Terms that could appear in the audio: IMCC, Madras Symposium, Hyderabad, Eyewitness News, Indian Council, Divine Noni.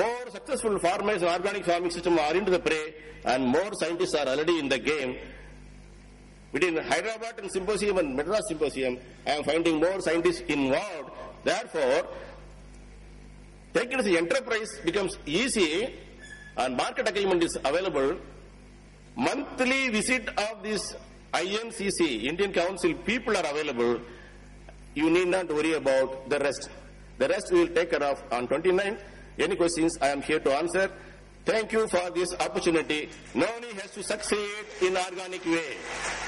more successful farmers of organic farming system are into the prey, and more scientists are already in the game. Between Hyderabad and Symposium and Madras Symposium, I am finding more scientists involved. Therefore, taking the enterprise becomes easy and market attainment is available. Monthly visit of this IMCC, Indian Council, people are available. You need not worry about the rest. The rest we will take care of on 29th. Any questions, I am here to answer. Thank you for this opportunity. Noni has to succeed in organic way.